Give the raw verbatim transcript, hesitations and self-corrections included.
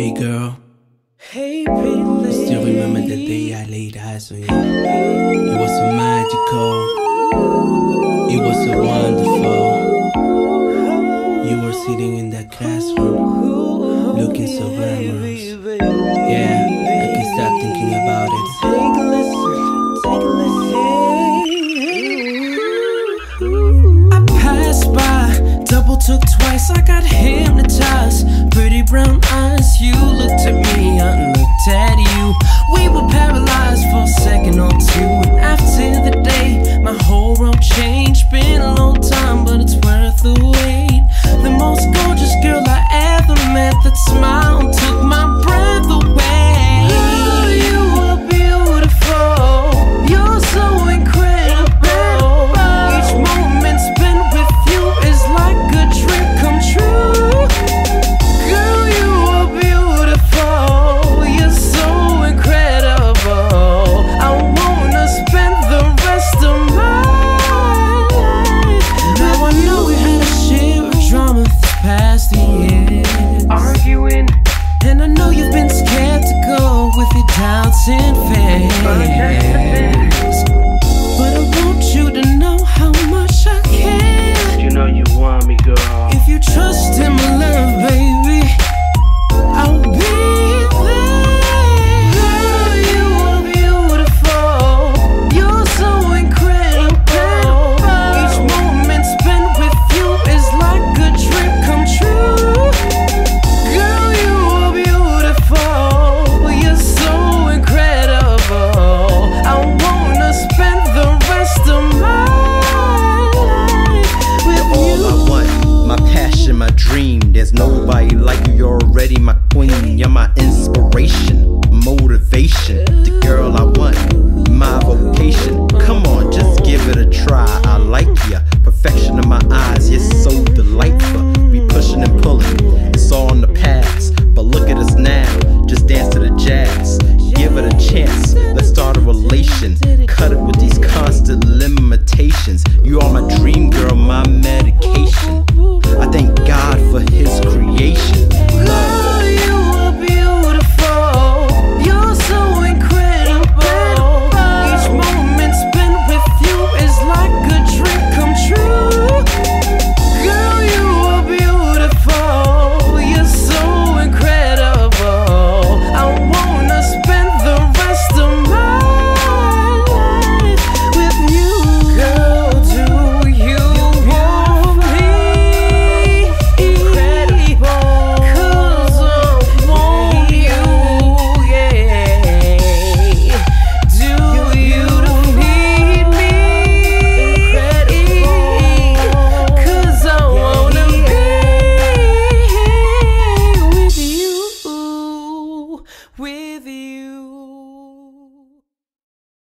Hey girl, hey pretty, still remember the day I laid eyes on you. It was so magical, it was so wonderful. You were sitting in that classroom, looking so glamorous. Yeah, I can't stop thinking about it. Take a listen, take a listen. I passed by, double took twice, I got hypnotized. Pretty brown eyes, you looked at me, I looked at you. We were paralyzed for a second or two, and after the day, my whole world changed. Been a long time, but it's worth the wait. The most gorgeous girl I ever met, that smile took my breath away. Oh, you were beautiful, you're so incredible. Each moment spent with you is like a dream come true. Girl, you are beautiful, you're so incredible. I wanna spend the rest of my life. Now I know we had a share of drama this past year, arguing, and I know you've been scared to go with your doubts and fears. But I want you to know how much I care. You know you want me, girl. If you trust in my love, baby, I'll be there. Girl, you are beautiful, you're so incredible. Each moment spent with you is like a dream come true. Girl, you are beautiful, you're so incredible. I wanna spend the rest of my life with you. All I want, my passion, my dream. There's nobody like you, you're already my queen. You're my inspiration, motivation, the girl I want, my vocation. Come on, just give it a try. I like you, perfection in my eyes, you're so delightful.